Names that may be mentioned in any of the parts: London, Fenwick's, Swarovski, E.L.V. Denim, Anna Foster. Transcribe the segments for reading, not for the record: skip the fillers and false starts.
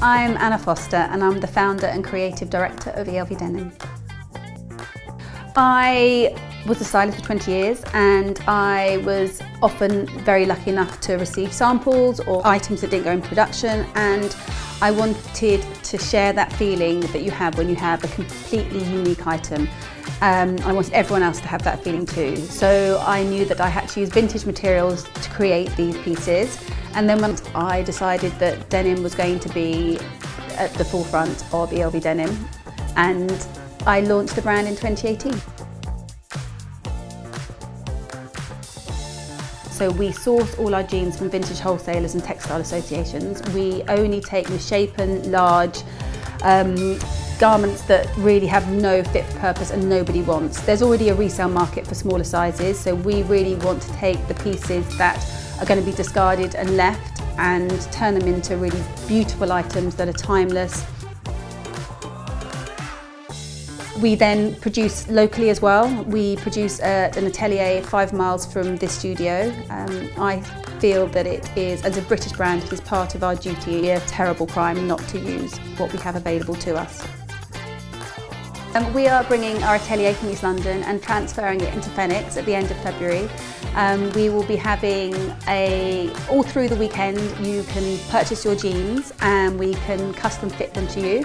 I'm Anna Foster and I'm the founder and creative director of E.L.V. Denim. I was a stylist for 20 years and I was often very lucky enough to receive samples or items that didn't go in production, and I wanted to share that feeling that you have when you have a completely unique item. I wanted everyone else to have that feeling too. So I knew that I had to use vintage materials to create these pieces. And then once I decided that denim was going to be at the forefront of E.L.V. Denim, and I launched the brand in 2018. So we source all our jeans from vintage wholesalers and textile associations. We only take misshapen, large garments that really have no fit for purpose and nobody wants. There's already a resale market for smaller sizes, so we really want to take the pieces that are going to be discarded and left and turn them into really beautiful items that are timeless. We then produce locally as well. We produce an atelier 5 miles from this studio. I feel that it is, as a British brand, it is part of our duty, a terrible crime not to use what we have available to us. We are bringing our atelier from East London and transferring it into Phoenix at the end of February. We will be having all through the weekend, you can purchase your jeans and we can custom fit them to you.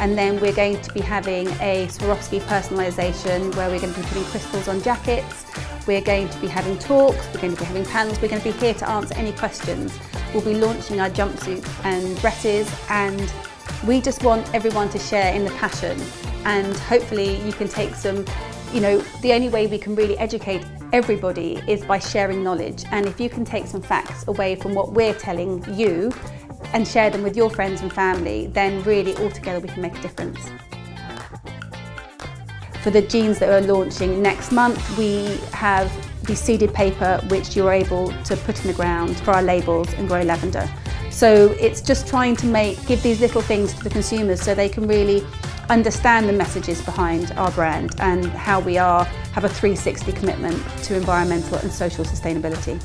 And then we're going to be having a Swarovski personalisation where we're going to be putting crystals on jackets. We're going to be having talks, we're going to be having panels, we're going to be here to answer any questions. We'll be launching our jumpsuits and dresses, and we just want everyone to share in the passion. And hopefully you can take some, you know, the only way we can really educate everybody is by sharing knowledge. And if you can take some facts away from what we're telling you, and share them with your friends and family, then really all together we can make a difference. For the jeans that are launching next month, we have the seeded paper which you're able to put in the ground for our labels and grow lavender. So it's just trying to give these little things to the consumers so they can really understand the messages behind our brand and how we have a 360 commitment to environmental and social sustainability.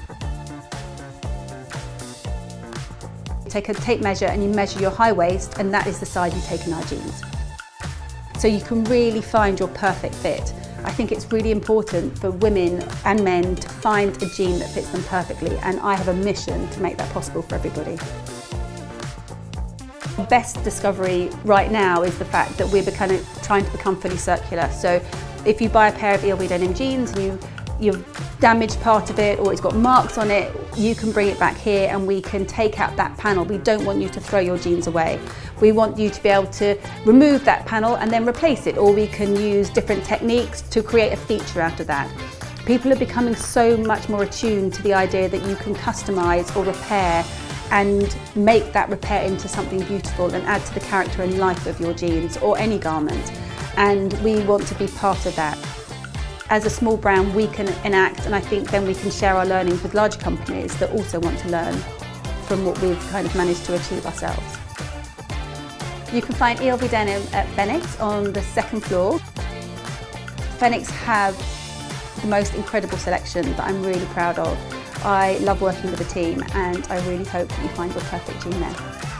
Take a tape measure and you measure your high waist, and that is the size you take in our jeans. So you can really find your perfect fit. I think it's really important for women and men to find a jean that fits them perfectly, and I have a mission to make that possible for everybody. The best discovery right now is the fact that we're trying to become fully circular. So if you buy a pair of E.L.V. Denim jeans and you've damaged part of it or it's got marks on it, you can bring it back here and we can take out that panel. We don't want you to throw your jeans away. We want you to be able to remove that panel and then replace it, or we can use different techniques to create a feature out of that. People are becoming so much more attuned to the idea that you can customise or repair and make that repair into something beautiful and add to the character and life of your jeans or any garment, and we want to be part of that. As a small brand, we can enact, and I think then we can share our learnings with large companies that also want to learn from what we've managed to achieve ourselves. You can find E.L.V. Denim at Fenwick's on the 2nd floor. Fenwick's have the most incredible selection that I'm really proud of. I love working with the team and I really hope that you find your perfect jean there.